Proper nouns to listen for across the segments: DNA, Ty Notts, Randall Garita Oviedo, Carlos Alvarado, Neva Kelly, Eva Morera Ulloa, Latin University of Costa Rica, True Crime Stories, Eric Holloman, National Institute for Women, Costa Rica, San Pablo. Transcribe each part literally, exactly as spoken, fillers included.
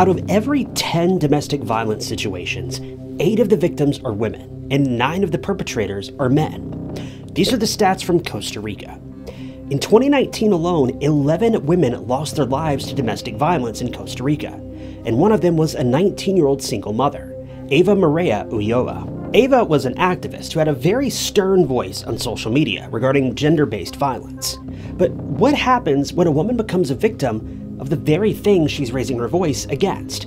Out of every ten domestic violence situations, eight of the victims are women, and nine of the perpetrators are men. These are the stats from Costa Rica. In twenty nineteen alone, eleven women lost their lives to domestic violence in Costa Rica, and one of them was a nineteen-year-old single mother, Eva Morera Ulloa. Eva was an activist who had a very stern voice on social media regarding gender-based violence. But what happens when a woman becomes a victim of the very thing she's raising her voice against?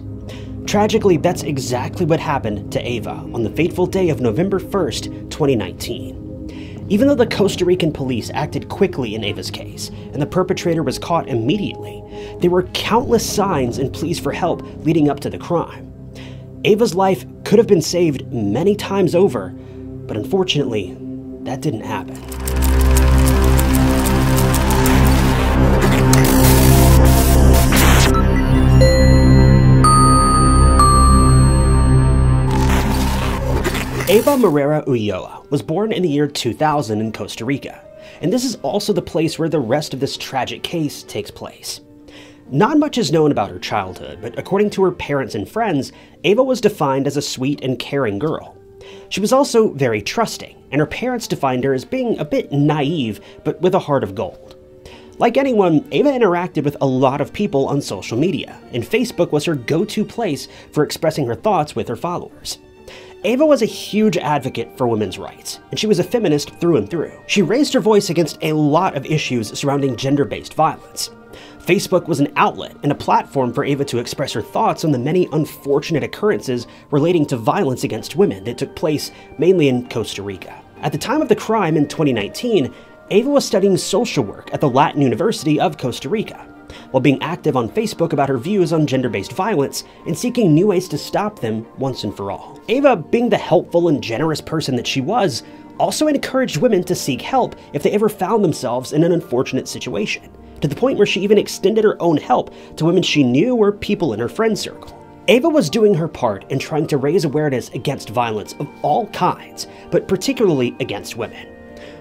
Tragically, that's exactly what happened to Eva on the fateful day of November first, twenty nineteen. Even though the Costa Rican police acted quickly in Eva's case, and the perpetrator was caught immediately, there were countless signs and pleas for help leading up to the crime. Eva's life could have been saved many times over, but unfortunately, that didn't happen. Eva Morera Ulloa was born in the year two thousand in Costa Rica, and this is also the place where the rest of this tragic case takes place. Not much is known about her childhood, but according to her parents and friends, Eva was defined as a sweet and caring girl. She was also very trusting, and her parents defined her as being a bit naive, but with a heart of gold. Like anyone, Eva interacted with a lot of people on social media, and Facebook was her go-to place for expressing her thoughts with her followers. Eva was a huge advocate for women's rights, and she was a feminist through and through. She raised her voice against a lot of issues surrounding gender-based violence. Facebook was an outlet and a platform for Eva to express her thoughts on the many unfortunate occurrences relating to violence against women that took place mainly in Costa Rica. At the time of the crime in twenty nineteen, Eva was studying social work at the Latin University of Costa Rica, while being active on Facebook about her views on gender-based violence and seeking new ways to stop them once and for all. Eva, being the helpful and generous person that she was, also encouraged women to seek help if they ever found themselves in an unfortunate situation, to the point where she even extended her own help to women she knew or people in her friend circle. Eva was doing her part in trying to raise awareness against violence of all kinds, but particularly against women.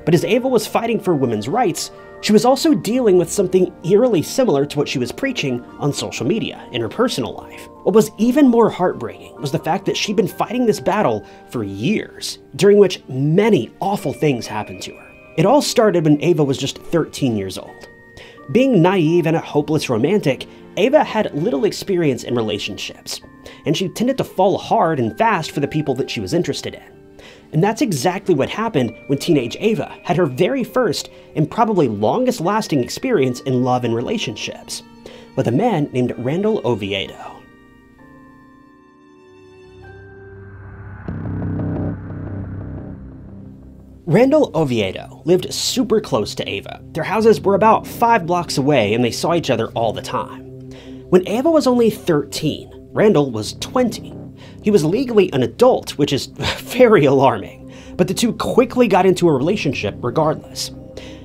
But as Eva was fighting for women's rights, she was also dealing with something eerily similar to what she was preaching on social media in her personal life. What was even more heartbreaking was the fact that she'd been fighting this battle for years, during which many awful things happened to her. It all started when Eva was just thirteen years old. Being naive and a hopeless romantic, Eva had little experience in relationships, and she tended to fall hard and fast for the people that she was interested in. And that's exactly what happened when teenage Eva had her very first and probably longest-lasting experience in love and relationships, with a man named Randall Oviedo. Randall Oviedo lived super close to Eva. Their houses were about five blocks away and they saw each other all the time. When Eva was only thirteen, Randall was twenty. He was legally an adult, which is very alarming, but the two quickly got into a relationship regardless.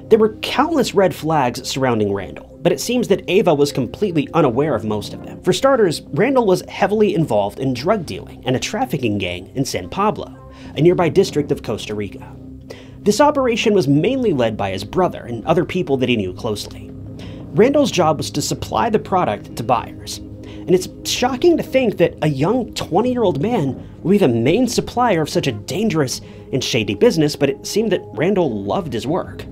There were countless red flags surrounding Randall, but it seems that Eva was completely unaware of most of them. For starters, Randall was heavily involved in drug dealing and a trafficking gang in San Pablo, a nearby district of Costa Rica. This operation was mainly led by his brother and other people that he knew closely. Randall's job was to supply the product to buyers, and it's shocking to think that a young twenty-year-old man would be the main supplier of such a dangerous and shady business, but it seemed that Randall loved his work.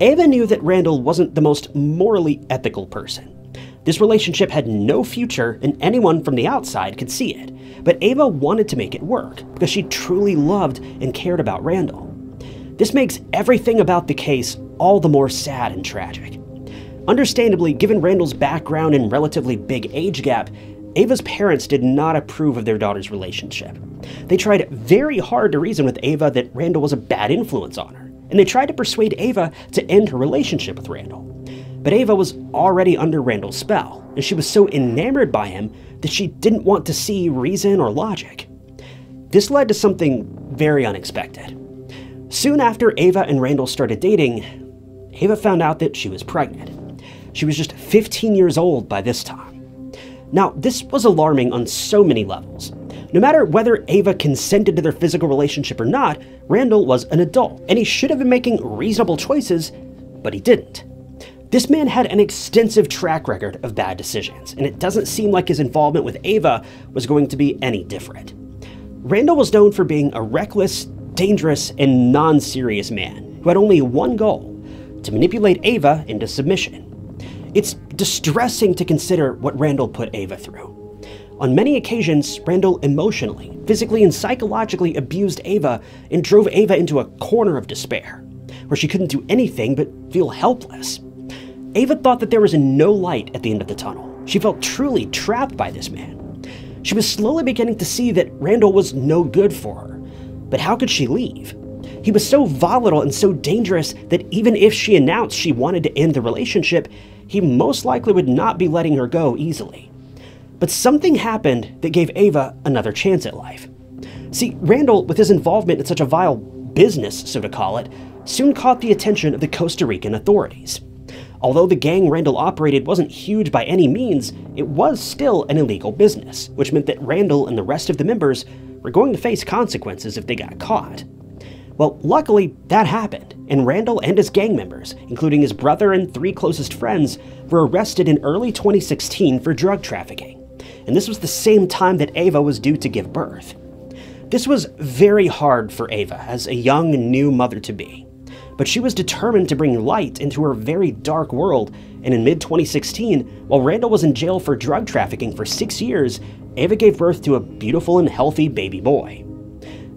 Eva knew that Randall wasn't the most morally ethical person. This relationship had no future, and anyone from the outside could see it, but Eva wanted to make it work because she truly loved and cared about Randall. This makes everything about the case all the more sad and tragic. Understandably, given Randall's background and relatively big age gap, Eva's parents did not approve of their daughter's relationship. They tried very hard to reason with Eva that Randall was a bad influence on her, and they tried to persuade Eva to end her relationship with Randall. But Eva was already under Randall's spell, and she was so enamored by him that she didn't want to see reason or logic. This led to something very unexpected. Soon after Eva and Randall started dating, Eva found out that she was pregnant. She was just fifteen years old by this time. Now, this was alarming on so many levels. No matter whether Eva consented to their physical relationship or not, Randall was an adult, and he should have been making reasonable choices, but he didn't. This man had an extensive track record of bad decisions, and it doesn't seem like his involvement with Eva was going to be any different. Randall was known for being a reckless, dangerous, and non-serious man who had only one goal: to manipulate Eva into submission. It's distressing to consider what Randall put Eva through. On many occasions, Randall emotionally, physically, and psychologically abused Eva and drove Eva into a corner of despair, where she couldn't do anything but feel helpless. Eva thought that there was no light at the end of the tunnel. She felt truly trapped by this man. She was slowly beginning to see that Randall was no good for her, but how could she leave? He was so volatile and so dangerous that even if she announced she wanted to end the relationship, he most likely would not be letting her go easily. But something happened that gave Eva another chance at life. See, Randall, with his involvement in such a vile business, so to call it, soon caught the attention of the Costa Rican authorities. Although the gang Randall operated wasn't huge by any means, it was still an illegal business, which meant that Randall and the rest of the members were going to face consequences if they got caught. Well, luckily, that happened, and Randall and his gang members, including his brother and three closest friends, were arrested in early twenty sixteen for drug trafficking, and this was the same time that Eva was due to give birth. This was very hard for Eva as a young, new mother-to-be, but she was determined to bring light into her very dark world, and in mid twenty sixteen, while Randall was in jail for drug trafficking for six years, Eva gave birth to a beautiful and healthy baby boy.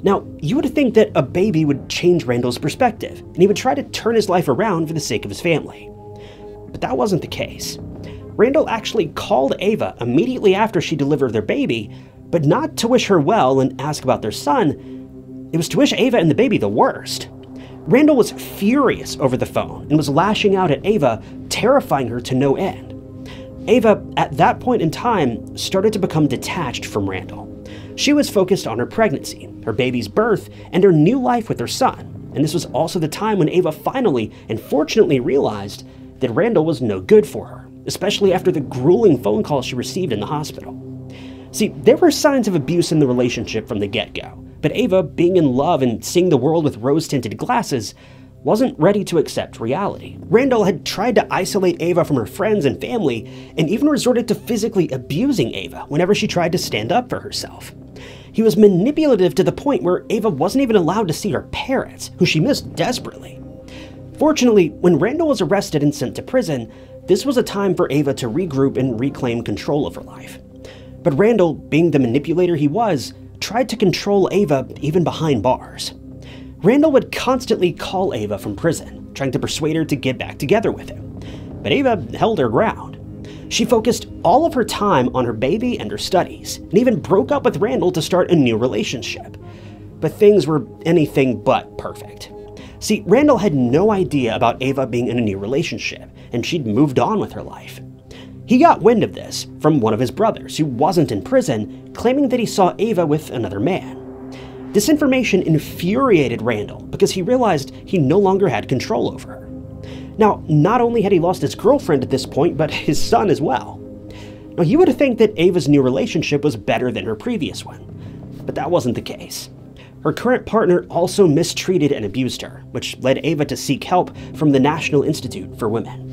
Now, you would think that a baby would change Randall's perspective, and he would try to turn his life around for the sake of his family. But that wasn't the case. Randall actually called Eva immediately after she delivered their baby, but not to wish her well and ask about their son. It was to wish Eva and the baby the worst. Randall was furious over the phone and was lashing out at Eva, terrifying her to no end. Eva, at that point in time, started to become detached from Randall. She was focused on her pregnancy, her baby's birth, and her new life with her son, and this was also the time when Eva finally and fortunately realized that Randall was no good for her, especially after the grueling phone call she received in the hospital. See, there were signs of abuse in the relationship from the get-go, but Eva, being in love and seeing the world with rose-tinted glasses, wasn't ready to accept reality. Randall had tried to isolate Eva from her friends and family, and even resorted to physically abusing Eva whenever she tried to stand up for herself. He was manipulative to the point where Eva wasn't even allowed to see her parents, who she missed desperately. Fortunately, when Randall was arrested and sent to prison, this was a time for Eva to regroup and reclaim control of her life. But Randall, being the manipulator he was, tried to control Eva even behind bars. Randall would constantly call Eva from prison, trying to persuade her to get back together with him. But Eva held her ground. She focused all of her time on her baby and her studies, and even broke up with Randall to start a new relationship. But things were anything but perfect. See, Randall had no idea about Eva being in a new relationship, and she'd moved on with her life. He got wind of this from one of his brothers, who wasn't in prison, claiming that he saw Eva with another man. This information infuriated Randall because he realized he no longer had control over her. Now, not only had he lost his girlfriend at this point, but his son as well. Now, you would think that Eva's new relationship was better than her previous one, but that wasn't the case. Her current partner also mistreated and abused her, which led Eva to seek help from the National Institute for Women.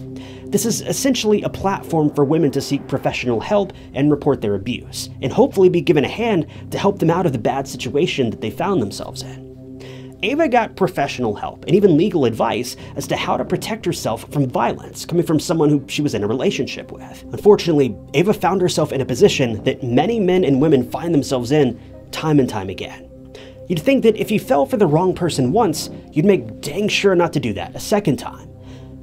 This is essentially a platform for women to seek professional help and report their abuse, and hopefully be given a hand to help them out of the bad situation that they found themselves in. Eva got professional help and even legal advice as to how to protect herself from violence coming from someone who she was in a relationship with. Unfortunately, Eva found herself in a position that many men and women find themselves in time and time again. You'd think that if you fell for the wrong person once, you'd make dang sure not to do that a second time.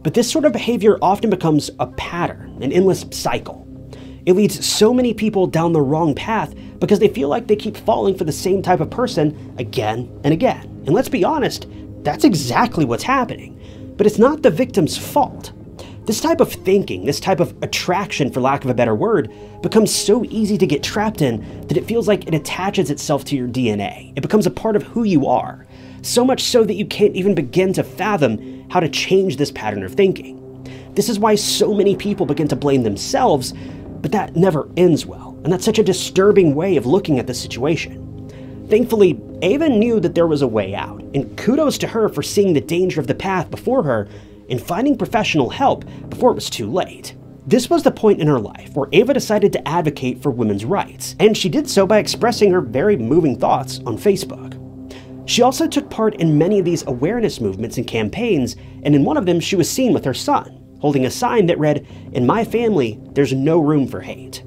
But this sort of behavior often becomes a pattern, an endless cycle. It leads so many people down the wrong path because they feel like they keep falling for the same type of person again and again. And let's be honest, that's exactly what's happening. But it's not the victim's fault. This type of thinking, this type of attraction, for lack of a better word, becomes so easy to get trapped in that it feels like it attaches itself to your D N A. It becomes a part of who you are, so much so that you can't even begin to fathom how to change this pattern of thinking. This is why so many people begin to blame themselves, but that never ends well, and that's such a disturbing way of looking at the situation. Thankfully, Eva knew that there was a way out, and kudos to her for seeing the danger of the path before her and finding professional help before it was too late. This was the point in her life where Eva decided to advocate for women's rights, and she did so by expressing her very moving thoughts on Facebook. She also took part in many of these awareness movements and campaigns, and in one of them she was seen with her son, holding a sign that read, "In my family, there's no room for hate."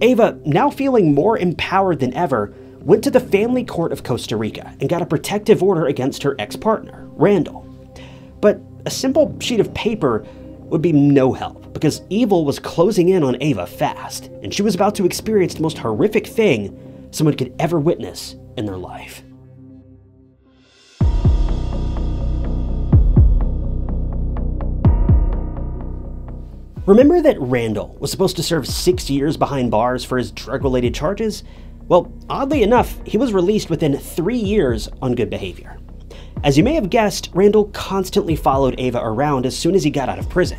Eva, now feeling more empowered than ever, went to the family court of Costa Rica and got a protective order against her ex-partner, Randall. But a simple sheet of paper would be no help, because evil was closing in on Eva fast, and she was about to experience the most horrific thing someone could ever witness in their life. Remember that Randall was supposed to serve six years behind bars for his drug-related charges? Well, oddly enough, he was released within three years on good behavior. As you may have guessed, Randall constantly followed Eva around as soon as he got out of prison,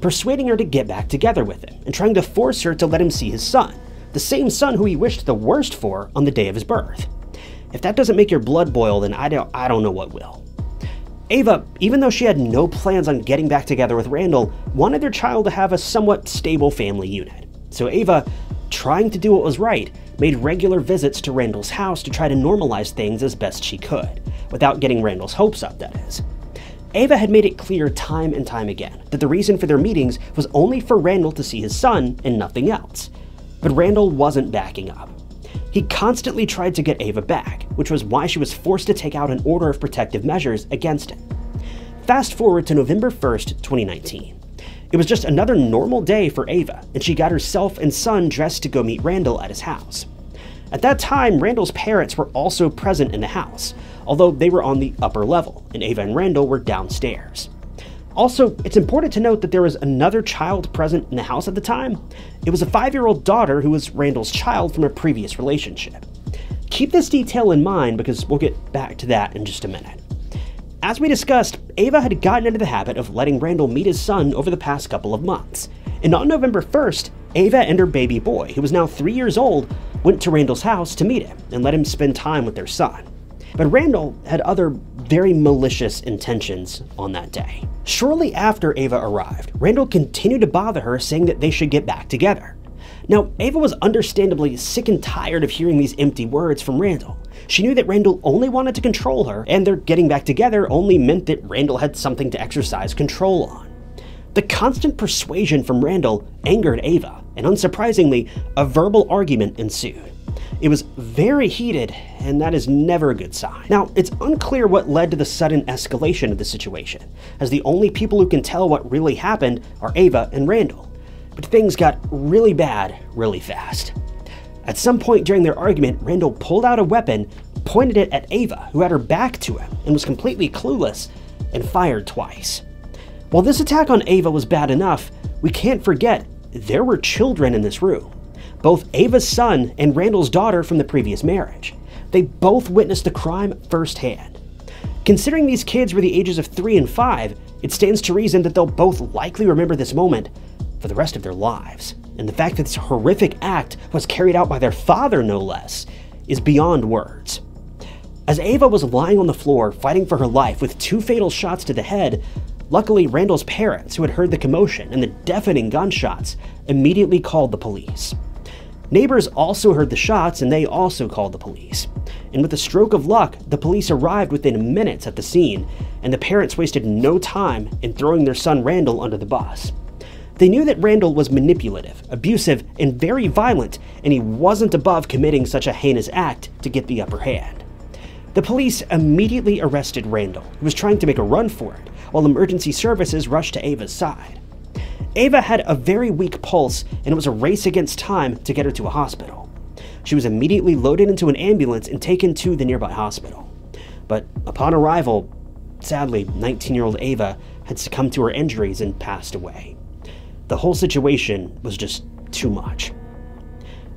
persuading her to get back together with him and trying to force her to let him see his son, the same son who he wished the worst for on the day of his birth. If that doesn't make your blood boil, then I don't, I don't know what will. Eva, even though she had no plans on getting back together with Randall, wanted their child to have a somewhat stable family unit. So Eva, trying to do what was right, made regular visits to Randall's house to try to normalize things as best she could, without getting Randall's hopes up, that is. Eva had made it clear time and time again that the reason for their meetings was only for Randall to see his son and nothing else. But Randall wasn't backing up. He constantly tried to get Eva back, which was why she was forced to take out an order of protective measures against him. Fast forward to November first, twenty nineteen. It was just another normal day for Eva, and she got herself and son dressed to go meet Randall at his house. At that time, Randall's parents were also present in the house, although they were on the upper level, and Eva and Randall were downstairs. Also, it's important to note that there was another child present in the house at the time. It was a five-year-old daughter who was Randall's child from a previous relationship. Keep this detail in mind because we'll get back to that in just a minute. As we discussed, Eva had gotten into the habit of letting Randall meet his son over the past couple of months, and on November first, Eva and her baby boy, who was now three years old, went to Randall's house to meet him and let him spend time with their son. But Randall had other very malicious intentions on that day. Shortly after Eva arrived, Randall continued to bother her, saying that they should get back together. Now, Eva was understandably sick and tired of hearing these empty words from Randall. She knew that Randall only wanted to control her, and their getting back together only meant that Randall had something to exercise control on. The constant persuasion from Randall angered Eva, and unsurprisingly, a verbal argument ensued. It was very heated, and that is never a good sign. Now, it's unclear what led to the sudden escalation of the situation, as the only people who can tell what really happened are Eva and Randall. But things got really bad really fast. At some point during their argument, Randall pulled out a weapon, pointed it at Eva, who had her back to him and was completely clueless, and fired twice. While this attack on Eva was bad enough, we can't forget there were children in this room. Both Eva's son and Randall's daughter from the previous marriage. They both witnessed the crime firsthand. Considering these kids were the ages of three and five, it stands to reason that they'll both likely remember this moment for the rest of their lives. And the fact that this horrific act was carried out by their father, no less, is beyond words. As Eva was lying on the floor fighting for her life with two fatal shots to the head, luckily Randall's parents, who had heard the commotion and the deafening gunshots, immediately called the police. Neighbors also heard the shots, and they also called the police. And with a stroke of luck, the police arrived within minutes at the scene, and the parents wasted no time in throwing their son Randall under the bus. They knew that Randall was manipulative, abusive, and very violent, and he wasn't above committing such a heinous act to get the upper hand. The police immediately arrested Randall, who was trying to make a run for it, while emergency services rushed to Eva's side. Eva had a very weak pulse, and it was a race against time to get her to a hospital. She was immediately loaded into an ambulance and taken to the nearby hospital. But upon arrival, sadly, nineteen-year-old Eva had succumbed to her injuries and passed away. The whole situation was just too much.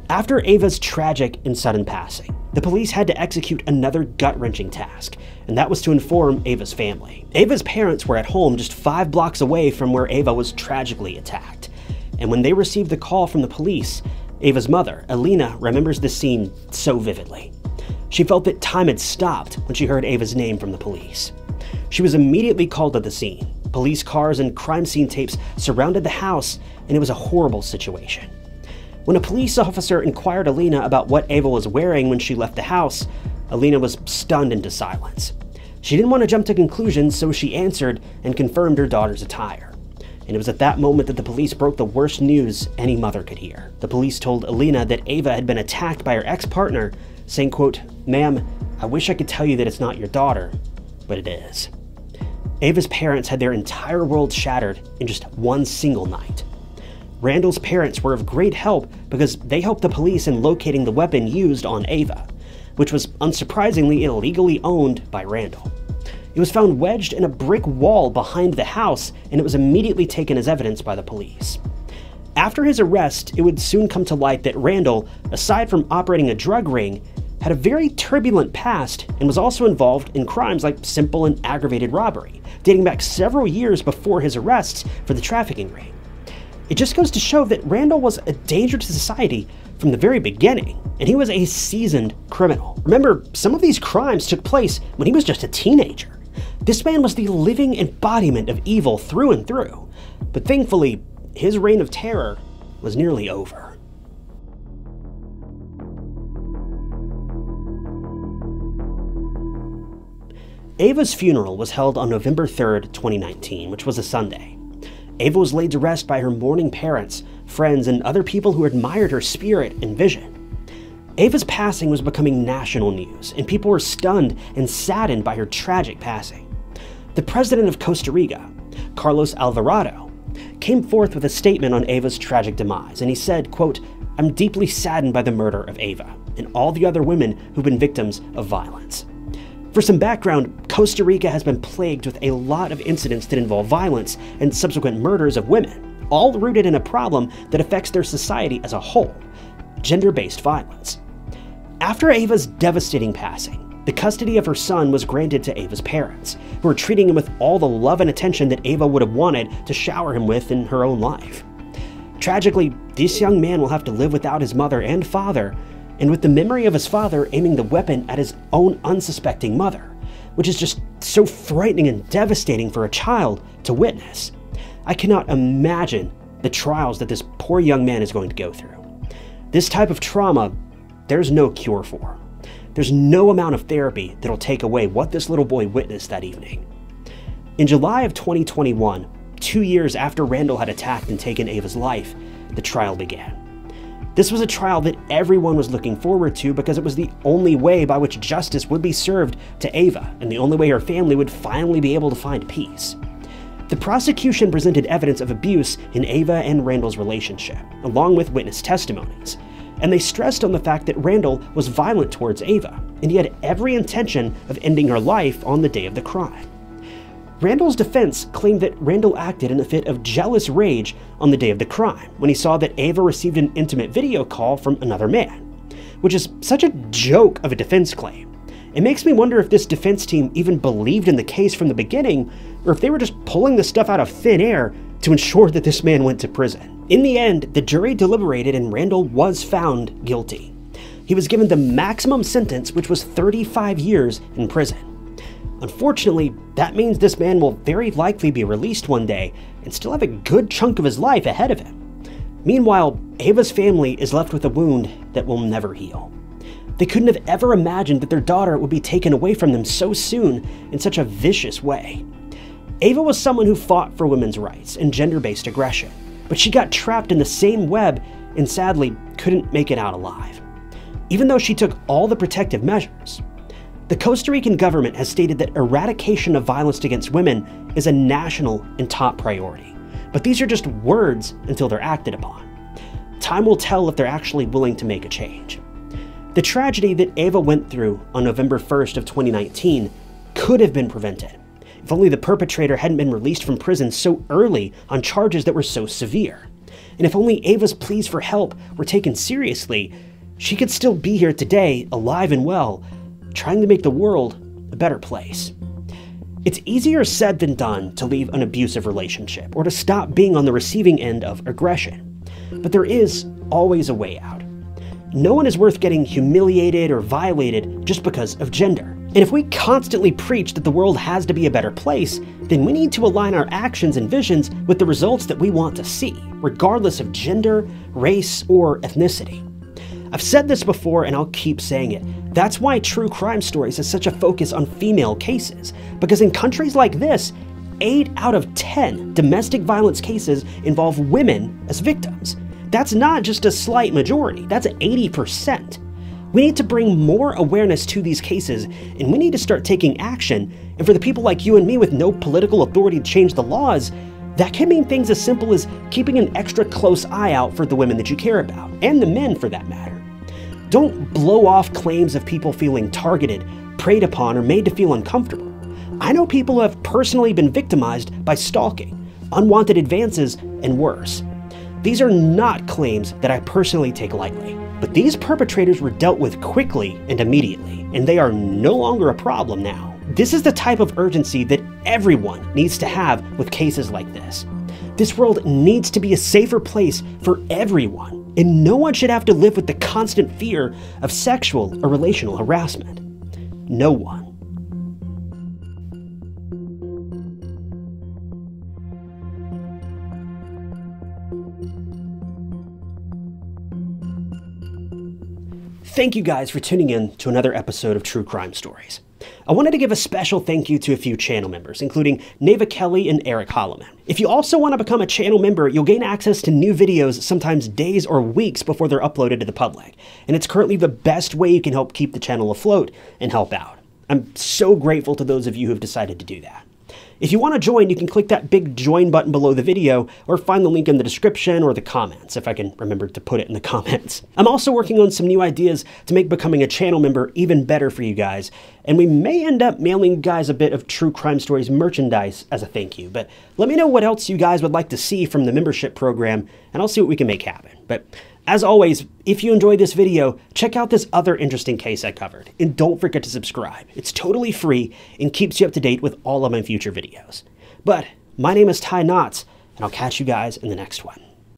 After Eva's tragic and sudden passing, the police had to execute another gut-wrenching task, and that was to inform Eva's family. Eva's parents were at home just five blocks away from where Eva was tragically attacked, and when they received the call from the police, Eva's mother, Alina, remembers this scene so vividly. She felt that time had stopped when she heard Eva's name from the police. She was immediately called to the scene, Police cars and crime scene tapes surrounded the house, and it was a horrible situation. When a police officer inquired Alina about what Eva was wearing when she left the house, Alina was stunned into silence. She didn't want to jump to conclusions, so she answered and confirmed her daughter's attire. And it was at that moment that the police broke the worst news any mother could hear. The police told Alina that Eva had been attacked by her ex-partner, saying, quote, "Ma'am, I wish I could tell you that it's not your daughter, but it is." Eva's parents had their entire world shattered in just one single night. Randall's parents were of great help because they helped the police in locating the weapon used on Eva, which was unsurprisingly illegally owned by Randall. It was found wedged in a brick wall behind the house, and it was immediately taken as evidence by the police. After his arrest, it would soon come to light that Randall, aside from operating a drug ring, had a very turbulent past and was also involved in crimes like simple and aggravated robbery, dating back several years before his arrests for the trafficking ring. It just goes to show that Randall was a danger to society from the very beginning, and he was a seasoned criminal. Remember, some of these crimes took place when he was just a teenager. This man was the living embodiment of evil through and through, but thankfully, his reign of terror was nearly over. Eva's funeral was held on November third, twenty nineteen, which was a Sunday. Eva was laid to rest by her mourning parents, friends, and other people who admired her spirit and vision. Eva's passing was becoming national news, and people were stunned and saddened by her tragic passing. The president of Costa Rica, Carlos Alvarado, came forth with a statement on Eva's tragic demise, and he said, quote, "I'm deeply saddened by the murder of Eva and all the other women who've been victims of violence." For some background, Costa Rica has been plagued with a lot of incidents that involve violence and subsequent murders of women, all rooted in a problem that affects their society as a whole: gender-based violence. After Eva's devastating passing, the custody of her son was granted to Eva's parents, who were treating him with all the love and attention that Eva would have wanted to shower him with in her own life. Tragically, this young man will have to live without his mother and father, and with the memory of his father aiming the weapon at his own unsuspecting mother, which is just so frightening and devastating for a child to witness. I cannot imagine the trials that this poor young man is going to go through. This type of trauma, there's no cure for. There's no amount of therapy that'll take away what this little boy witnessed that evening. In July of twenty twenty-one, two years after Randall had attacked and taken Eva's life, the trial began. This was a trial that everyone was looking forward to because it was the only way by which justice would be served to Eva, and the only way her family would finally be able to find peace. The prosecution presented evidence of abuse in Eva and Randall's relationship, along with witness testimonies, and they stressed on the fact that Randall was violent towards Eva, and he had every intention of ending her life on the day of the crime. Randall's defense claimed that Randall acted in a fit of jealous rage on the day of the crime when he saw that Eva received an intimate video call from another man, which is such a joke of a defense claim. It makes me wonder if this defense team even believed in the case from the beginning, or if they were just pulling the stuff out of thin air to ensure that this man went to prison. In the end, the jury deliberated and Randall was found guilty. He was given the maximum sentence, which was thirty-five years in prison. Unfortunately, that means this man will very likely be released one day and still have a good chunk of his life ahead of him. Meanwhile, Eva's family is left with a wound that will never heal. They couldn't have ever imagined that their daughter would be taken away from them so soon in such a vicious way. Eva was someone who fought for women's rights and gender-based aggression, but she got trapped in the same web and sadly couldn't make it out alive, even though she took all the protective measures. The Costa Rican government has stated that eradication of violence against women is a national and top priority, but these are just words until they're acted upon. Time will tell if they're actually willing to make a change. The tragedy that Eva went through on November first of twenty nineteen could have been prevented, if only the perpetrator hadn't been released from prison so early on charges that were so severe. And if only Eva's pleas for help were taken seriously, she could still be here today, alive and well, trying to make the world a better place. It's easier said than done to leave an abusive relationship or to stop being on the receiving end of aggression, but there is always a way out. No one is worth getting humiliated or violated just because of gender, And if we constantly preach that the world has to be a better place, then we need to align our actions and visions with the results that we want to see, regardless of gender, race, or ethnicity. I've said this before and I'll keep saying it. That's why True Crime Stories is such a focus on female cases, because in countries like this, eight out of ten domestic violence cases involve women as victims. That's not just a slight majority, that's eighty percent. We need to bring more awareness to these cases, and we need to start taking action. And for the people like you and me with no political authority to change the laws, that can mean things as simple as keeping an extra close eye out for the women that you care about, and the men for that matter. Don't blow off claims of people feeling targeted, preyed upon, or made to feel uncomfortable. I know people who have personally been victimized by stalking, unwanted advances, and worse. These are not claims that I personally take lightly, but these perpetrators were dealt with quickly and immediately, and they are no longer a problem now. This is the type of urgency that everyone needs to have with cases like this. This world needs to be a safer place for everyone, and no one should have to live with the constant fear of sexual or relational harassment. No one. Thank you guys for tuning in to another episode of True Crime Stories. I wanted to give a special thank you to a few channel members, including Neva Kelly and Eric Holloman. If you also want to become a channel member, you'll gain access to new videos sometimes days or weeks before they're uploaded to the public. And it's currently the best way you can help keep the channel afloat and help out. I'm so grateful to those of you who have decided to do that. If you want to join, you can click that big join button below the video or find the link in the description or the comments, if I can remember to put it in the comments. I'm also working on some new ideas to make becoming a channel member even better for you guys, and we may end up mailing you guys a bit of True Crime Stories merchandise as a thank you, but let me know what else you guys would like to see from the membership program, and I'll see what we can make happen. But as always, if you enjoyed this video, check out this other interesting case I covered, and don't forget to subscribe. It's totally free and keeps you up to date with all of my future videos. But my name is Ty Notts, and I'll catch you guys in the next one.